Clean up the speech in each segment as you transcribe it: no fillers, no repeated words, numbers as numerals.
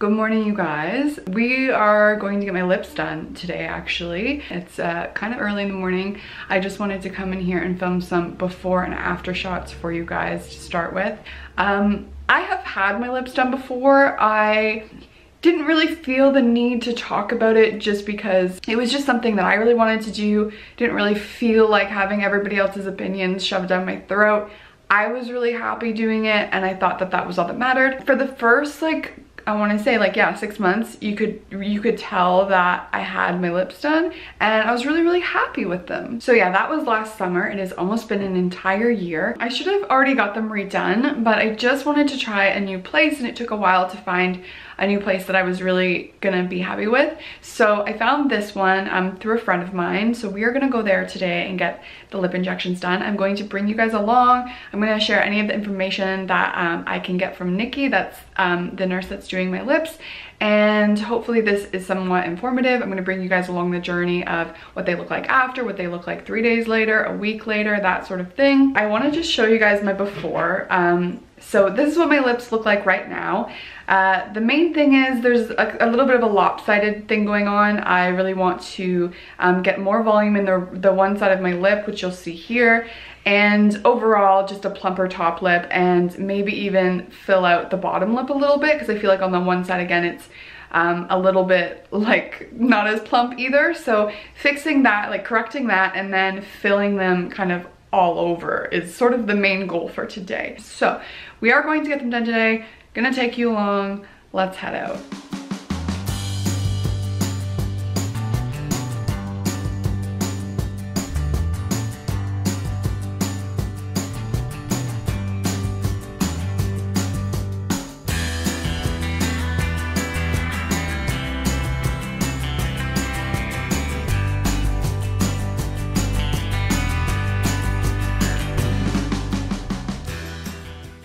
Good morning, you guys. We are going to get my lips done today, actually. It's kind of early in the morning. I just wanted to come in here and film some before and after shots for you guys to start with. I have had my lips done before. I didn't really feel the need to talk about it just because it was just something that I really wanted to do. Didn't really feel like having everybody else's opinions shoved down my throat. I was really happy doing it, and I thought that that was all that mattered. For the first, like, I want to say, like, yeah, 6 months, you could tell that I had my lips done, and I was really, really happy with them. So yeah, that was last summer. It has almost been an entire year. I should have already got them redone, but I just wanted to try a new place, and it took a while to find a new place that I was really gonna be happy with. So I found this one through a friend of mine. So we are gonna go there today and get the lip injections done. I'm going to bring you guys along. I'm gonna share any of the information that I can get from Nikki, that's the nurse that's doing my lips, and hopefully this is somewhat informative. I'm going to bring you guys along the journey of what they look like after, what they look like 3 days later, a week later, that sort of thing. I want to just show you guys my before. So this is what my lips look like right now. The main thing is there's a little bit of a lopsided thing going on. I really want to get more volume in the one side of my lip, which you'll see here, and overall just a plumper top lip, and maybe even fill out the bottom lip a little bit, because I feel like on the one side, again, it's a little bit like not as plump either. So fixing that, like correcting that, and then filling them kind of all over is sort of the main goal for today. So we are going to get them done today. Gonna take you along. Let's head out.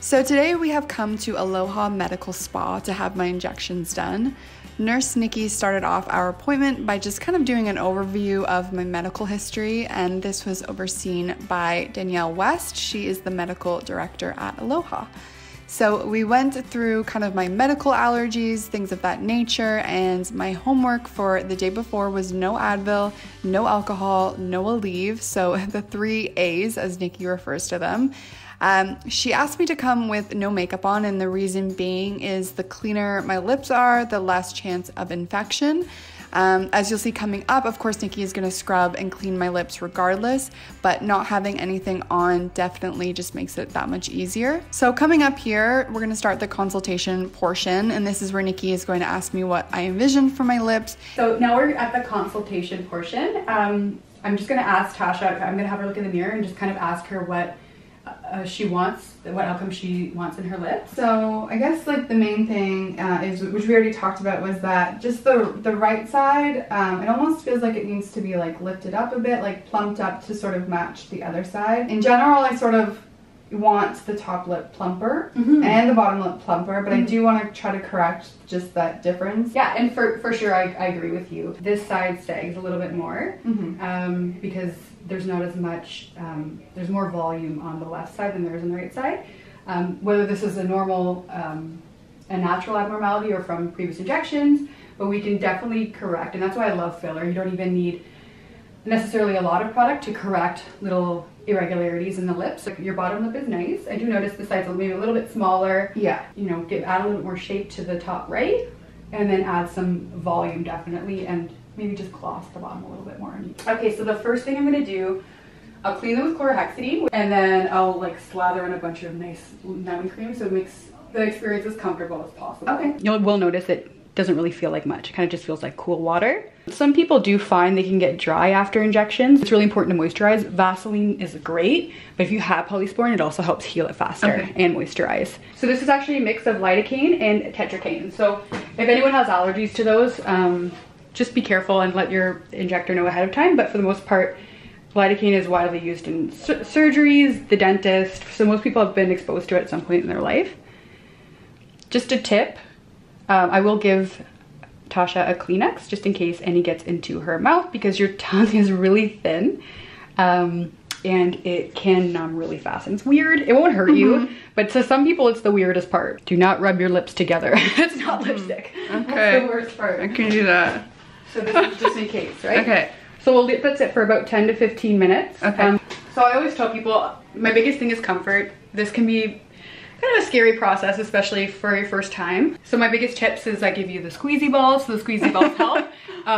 So today we have come to Aloha Medical Spa to have my injections done. Nurse Nikki started off our appointment by just kind of doing an overview of my medical history, and this was overseen by Danielle West. She is the medical director at Aloha. So we went through kind of my medical allergies, things of that nature, and my homework for the day before was no Advil, no alcohol, no Aleve, so the 3 A's as Nikki refers to them. She asked me to come with no makeup on, and the reason being is the cleaner my lips are, the less chance of infection. As you'll see coming up, of course, Nikki is going to scrub and clean my lips regardless, but not having anything on definitely just makes it that much easier. So coming up here, we're going to start the consultation portion, and this is where Nikki is going to ask me what I envision for my lips. So now we're at the consultation portion. I'm just going to ask Tasha, I'm going to have her look in the mirror and just kind of ask her what she wants, what outcome she wants in her lips. So I guess like the main thing is, which we already talked about, was that just the right side, it almost feels like it needs to be like lifted up a bit, like plumped up to sort of match the other side. In general, I sort of want the top lip plumper and the bottom lip plumper, but I do want to try to correct just that difference. Yeah, and for sure, I agree with you. This side sags a little bit more because there's not as much, there's more volume on the left side than there is on the right side. Whether this is a normal, a natural abnormality or from previous injections, but we can definitely correct, and that's why I love filler. You don't even need necessarily a lot of product to correct little irregularities in the lips. Like your bottom lip is nice. I do notice the sides maybe a little bit smaller. Yeah. You know, add a little more shape to the top right, and then add some volume definitely, and maybe just gloss the bottom a little bit more. Okay, so the first thing I'm gonna do, I'll clean them with chlorohexidine, and then I'll like slather in a bunch of nice lemon cream so it makes the experience as comfortable as possible. Okay. You will notice it doesn't really feel like much. It kind of just feels like cool water. Some people do find they can get dry after injections. It's really important to moisturize. Vaseline is great, but if you have polysporin, it also helps heal it faster and moisturize. So this is actually a mix of lidocaine and tetracaine. So if anyone has allergies to those, just be careful and let your injector know ahead of time. But for the most part, lidocaine is widely used in surgeries, the dentist. So most people have been exposed to it at some point in their life. Just a tip. I will give Tasha a Kleenex just in case any gets into her mouth, because your tongue is really thin. and it can numb really fast. And it's weird, it won't hurt you, but to some people it's the weirdest part. Do not rub your lips together. It's not lipstick. Okay. That's the worst part. I can do that. So this is just in case, right? Okay. So we'll let that sit for about 10 to 15 minutes. Okay. So I always tell people, my biggest thing is comfort. This can be kind of a scary process, especially for your first time. So my biggest tips is I give you the squeezy balls, so the squeezy balls help,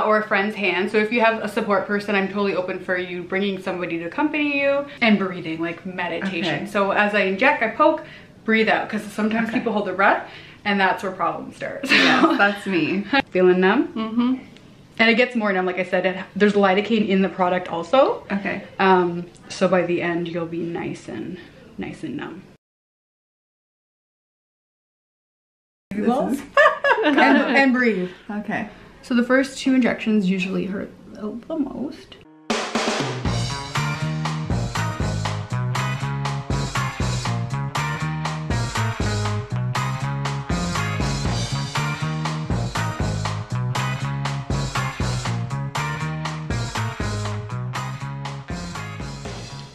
or a friend's hand. So if you have a support person, I'm totally open for you bringing somebody to accompany you, and breathing, like meditation. Okay. So as I inject, I poke, breathe out, because sometimes people hold their breath, and that's where problems start. So. Yes, that's me. Feeling numb? Mm-hmm. And it gets more numb, like I said, there's lidocaine in the product also. Okay. So by the end, you'll be nice and numb. And breathe. Okay. So the first two injections usually hurt the most.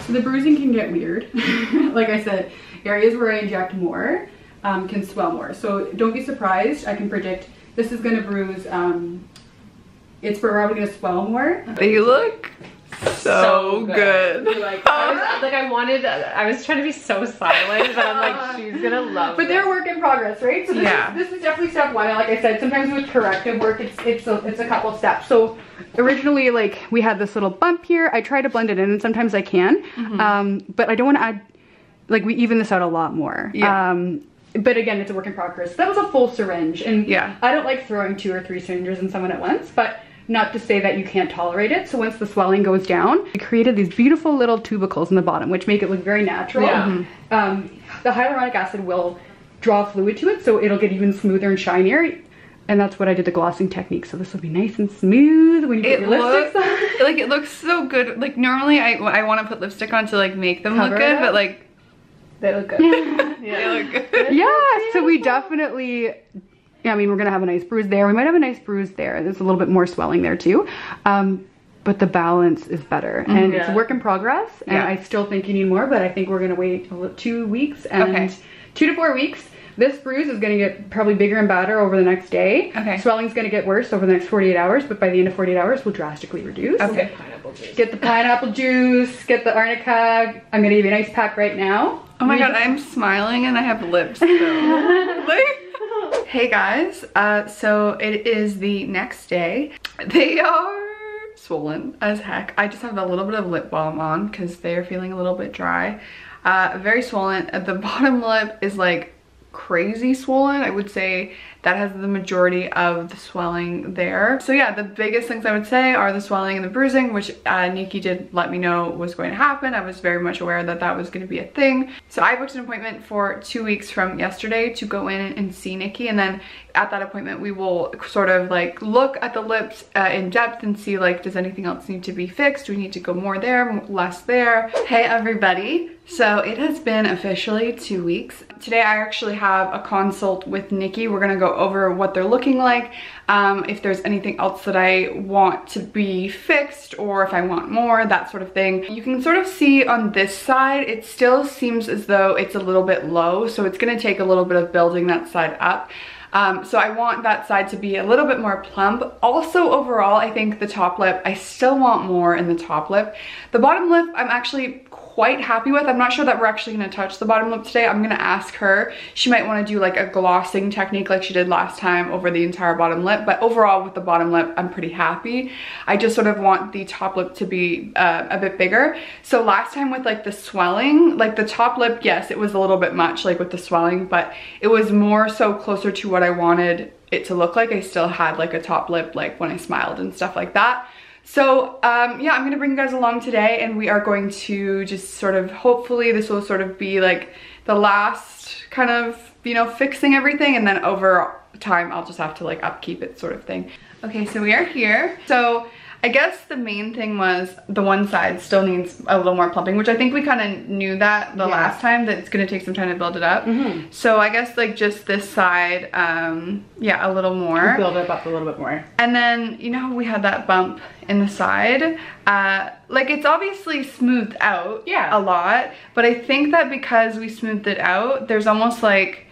So the bruising can get weird. Like I said, areas where I inject more can swell more. So don't be surprised. I can predict this is going to bruise. It's probably going to swell more. You look so good. Like, I was trying to be so silent, but I'm like, she's going to love it. But they're a work in progress, right? So this is definitely step one. And like I said, sometimes with corrective work, it's a couple steps. So originally, like, we had this little bump here. I try to blend it in, and sometimes I can, but I don't want to add, like, we even this out a lot more. Yeah. But again, it's a work in progress. That was a full syringe, and I don't like throwing 2 or 3 syringes in someone at once, but not to say that you can't tolerate it. So once the swelling goes down, I created these beautiful little tubicles in the bottom, which make it look very natural. Yeah. The hyaluronic acid will draw fluid to it, so it'll get even smoother and shinier. And that's what I did, the glossing technique. So this will be nice and smooth when you put your lipsticks on. Like, it looks so good. Like, normally I want to put lipstick on to, like, make them look good, but, like, they look good. Yeah. They look good. Yeah, so we definitely, I mean, we're going to have a nice bruise there. We might have a nice bruise there. There's a little bit more swelling there too. But the balance is better. And it's a work in progress. And I still think you need more, but I think we're going to wait 2 weeks and 2 to 4 weeks. This bruise is going to get probably bigger and badder over the next day. Okay. Swelling's going to get worse over the next 48 hours, but by the end of 48 hours, we'll drastically reduce. Okay. Get the pineapple juice, get the arnica. I'm going to give you an ice pack right now. Oh my God, I'm smiling and I have lips, so. Like, hey guys, so it is the next day. They are swollen as heck. I just have a little bit of lip balm on because they're feeling a little bit dry. Very swollen. The bottom lip is, like, crazy swollen. I would say that has the majority of the swelling there. So yeah, the biggest things I would say are the swelling and the bruising, which Nikki did let me know was going to happen. I was very much aware that that was going to be a thing. So I booked an appointment for 2 weeks from yesterday to go in and see Nikki, and then at that appointment we will sort of, like, look at the lips in depth and see, like, does anything else need to be fixed? Do we need to go more there, less there? Hey everybody, so it has been officially 2 weeks. Today I actually have a consult with Nikki. We're gonna go over what they're looking like, if there's anything else that I want to be fixed, or if I want more, that sort of thing. You can sort of see on this side, it still seems as though it's a little bit low, so it's gonna take a little bit of building that side up. So I want that side to be a little bit more plump. Also, overall, I think the top lip, I still want more in the top lip. The bottom lip, I'm actually quite happy with. I'm not sure that we're actually going to touch the bottom lip today. I'm going to ask her. She might want to do, like, a glossing technique like she did last time over the entire bottom lip, but overall with the bottom lip I'm pretty happy. I just sort of want the top lip to be a bit bigger. So last time with, like, the swelling, like, the top lip, yes, it was a little bit much, like, with the swelling, but it was more so closer to what I wanted it to look like. I still had, like, a top lip, like, when I smiled and stuff like that. So yeah, I'm gonna bring you guys along today, and we are going to just sort of, hopefully this will sort of be, like, the last kind of, you know, fixing everything, and then over time, I'll just have to like upkeep it sort of thing. Okay, so we are here. So I guess the main thing was the one side still needs a little more plumping, which I think we kind of knew that the last time, that it's going to take some time to build it up. So I guess like just this side, yeah, a little more. Build it up a little bit more. And then, you know, we had that bump in the side. Like it's obviously smoothed out a lot, but I think that because we smoothed it out, there's almost like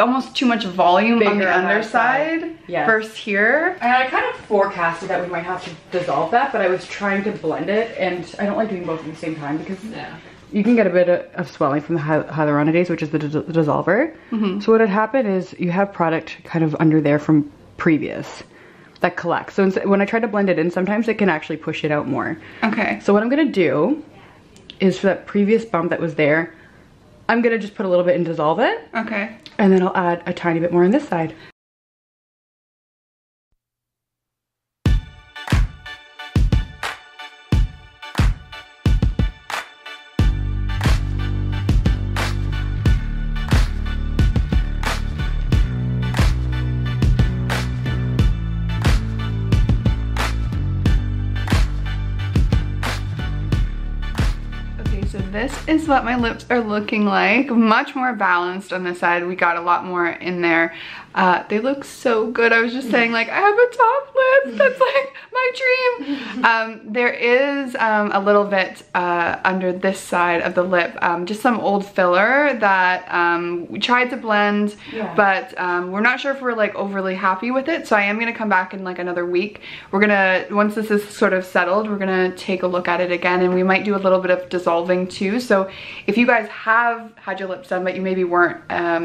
almost too much volume on the underside versus here. And I kind of forecasted that we might have to dissolve that, but I was trying to blend it, and I don't like doing both at the same time because you can get a bit of swelling from the hyaluronidase, which is the dissolver. So what had happened is you have product kind of under there from previous that collects. So when I try to blend it in, sometimes it can actually push it out more. Okay. So what I'm going to do is for that previous bump that was there, I'm gonna just put a little bit and dissolve it. Okay. And then I'll add a tiny bit more on this side. This is what my lips are looking like. Much more balanced on this side. We got a lot more in there. They look so good. I was just saying, like, I have a top lip. That's like my dream. There is a little bit under this side of the lip. Just some old filler that we tried to blend, but we're not sure if we're like overly happy with it. So I am gonna come back in like another week. We're gonna, once this is sort of settled, we're gonna take a look at it again, and we might do a little bit of dissolving too. So if you guys have had your lips done, but you maybe weren't,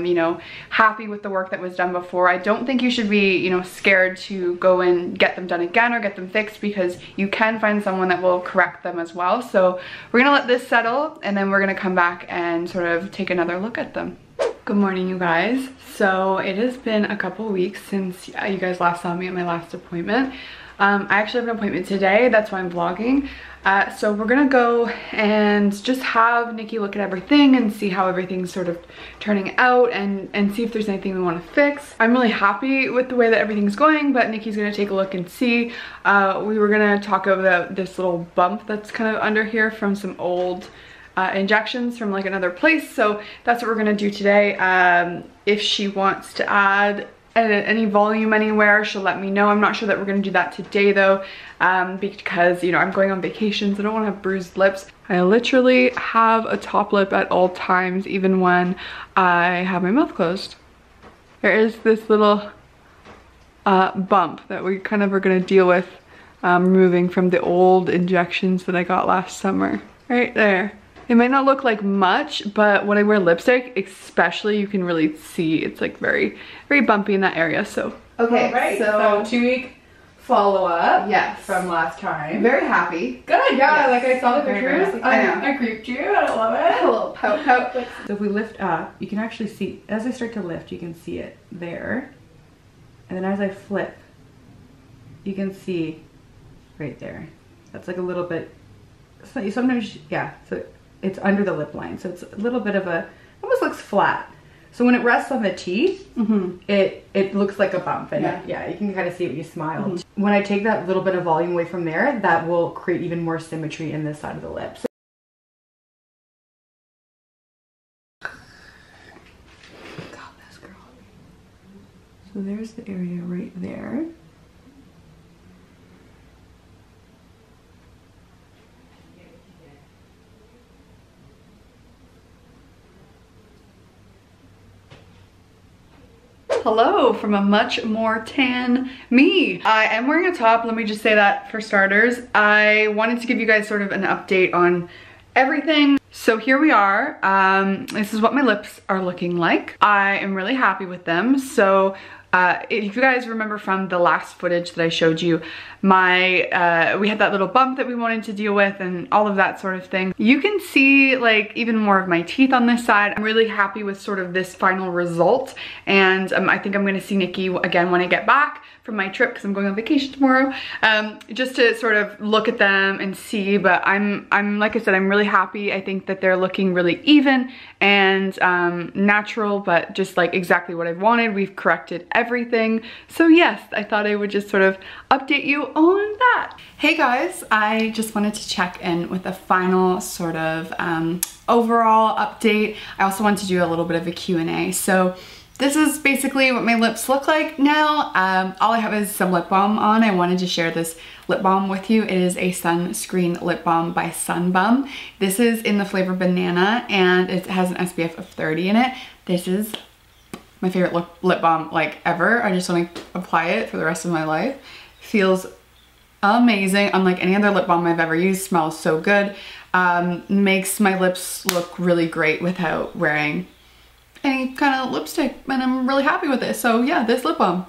you know, happy with the work that was done before, I don't think you should be, you know, scared to go and get them done again or get them fixed, because you can find someone that will correct them as well. So we're gonna let this settle, and then we're gonna come back and sort of take another look at them. Good morning, you guys. So it has been a couple weeks since you guys last saw me at my last appointment. I actually have an appointment today, that's why I'm vlogging. So we're gonna go and just have Nikki look at everything and see how everything's sort of turning out, and see if there's anything we want to fix. I'm really happy with the way that everything's going, but Nikki's gonna take a look and see. We were gonna talk about this little bump that's kind of under here from some old injections from like another place. So that's what we're gonna do today. If she wants to add any volume anywhere, she'll let me know. I'm not sure that we're gonna do that today though, because, you know, I'm going on vacation, so I don't want to have bruised lips. I literally have a top lip at all times, even when I have my mouth closed. There is this little bump that we kind of are gonna deal with removing from the old injections that I got last summer. Right there. It might not look like much, but when I wear lipstick, especially, you can really see it's like very, very bumpy in that area, so. Okay, right, so 2 week follow-up from last time. Very happy. Good, yeah, like I saw the pictures. I creeped you, I love it. A little pout pout. So if we lift up, you can actually see, as I start to lift, you can see it there. And then as I flip, you can see right there. That's like a little bit, sometimes, yeah. So it's under the lip line, so it's a little bit of a, almost looks flat. So when it rests on the teeth, it looks like a bump, and yeah, you can kind of see it when you smile. When I take that little bit of volume away from there, that will create even more symmetry in this side of the lips. Got this, girl. So there's the area right there. Hello from a much more tan me. I am wearing a top, let me just say that for starters. I wanted to give you guys sort of an update on everything. So here we are. This is what my lips are looking like. I am really happy with them. So if you guys remember from the last footage that I showed you, my we had that little bump that we wanted to deal with and all of that sort of thing. You can see like even more of my teeth on this side. I'm really happy with sort of this final result, and I think I'm gonna see Nikki again when I get back from my trip, because I'm going on vacation tomorrow, just to sort of look at them and see. But I'm like I said, I'm really happy. I think that they're looking really even and natural, but just like exactly what I wanted. We've corrected everything. everything. So yes, I thought I would just sort of update you on that. Hey guys, I just wanted to check in with a final sort of overall update. I also want to do a little bit of a Q&A. So this is basically what my lips look like now. All I have is some lip balm on. I wanted to share this lip balm with you. It is a sunscreen lip balm by Sunbum. This is in the flavor banana and it has an SPF of 30 in it. This is my favorite lip balm like ever. I just want to apply it for the rest of my life. Feels amazing, unlike any other lip balm I've ever used. Smells so good. Makes my lips look really great without wearing any kind of lipstick, and I'm really happy with it. So yeah, this lip balm,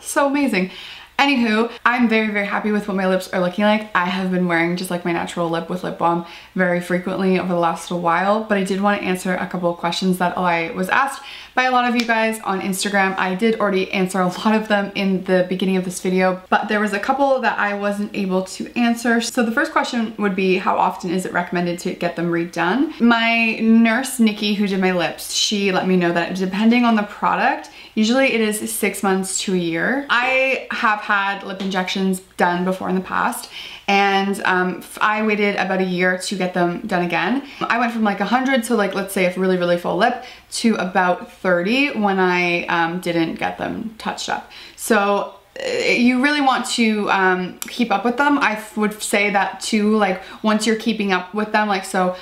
so amazing. Anywho, I'm very, very happy with what my lips are looking like. I have been wearing just like my natural lip with lip balm very frequently over the last little while, but I did want to answer a couple of questions that I was asked by a lot of you guys on Instagram. I did already answer a lot of them in the beginning of this video, but there was a couple that I wasn't able to answer. So the first question would be, how often is it recommended to get them redone? My nurse, Nikki, who did my lips, she let me know that depending on the product, usually it is 6 months to a year. I have had lip injections done before in the past, and I waited about a year to get them done again. I went from like 100, so like let's say a really, really full lip, to about 30 when I didn't get them touched up. So you really want to keep up with them. I would say that too, like once you're keeping up with them, like so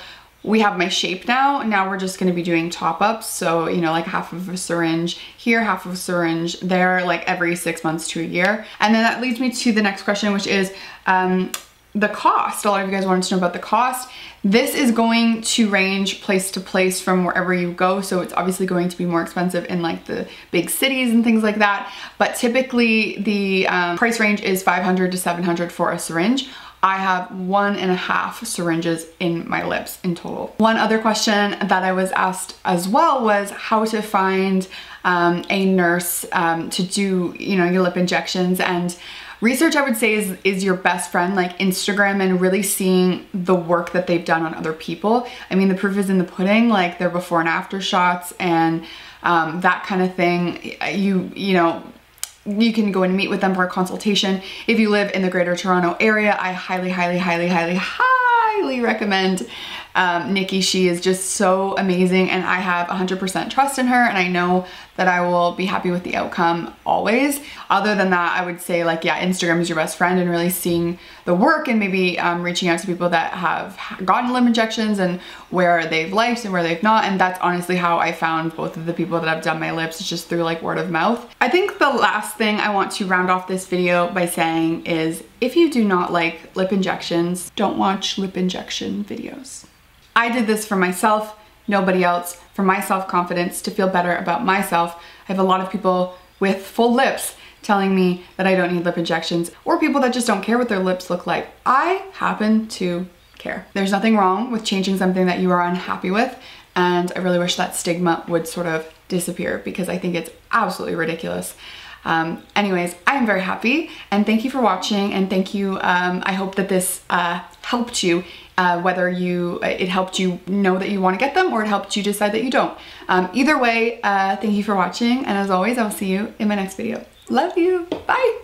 we have my shape now we're just gonna be doing top ups. So, you know, like half of a syringe here, half of a syringe there, like every 6 months to a year. And then that leads me to the next question, which is the cost. A lot of you guys wanted to know about the cost. This is going to range place to place from wherever you go. So it's obviously going to be more expensive in like the big cities and things like that. But typically the price range is $500 to $700 for a syringe. I have 1.5 syringes in my lips in total. One other question that I was asked as well was how to find a nurse to do, you know, your lip injections. And research, I would say, is your best friend, like Instagram, and really seeing the work that they've done on other people. I mean, the proof is in the pudding, like their before and after shots and that kind of thing. You know, you can go and meet with them for a consultation. If you live in the greater Toronto area, I highly, highly, highly, highly, highly recommend Nikki. She is just so amazing and I have 100% trust in her, and I know that I will be happy with the outcome always. Other than that, I would say, like, yeah, Instagram is your best friend, and really seeing the work and maybe reaching out to people that have gotten lip injections and where they've liked and where they've not. And that's honestly how I found both of the people that have done my lips. It's just through like word of mouth. I think the last thing I want to round off this video by saying is, if you do not like lip injections, don't watch lip injection videos. I did this for myself, nobody else, for my self-confidence, to feel better about myself. I have a lot of people with full lips telling me that I don't need lip injections, or people that just don't care what their lips look like. I happen to care. There's nothing wrong with changing something that you are unhappy with, and I really wish that stigma would sort of disappear, because I think it's absolutely ridiculous. Anyways, I'm very happy, and thank you for watching, and thank you. I hope that this helped you, whether it helped you know that you want to get them, or it helped you decide that you don't. Either way, thank you for watching, and as always, I'll see you in my next video. Love you. Bye.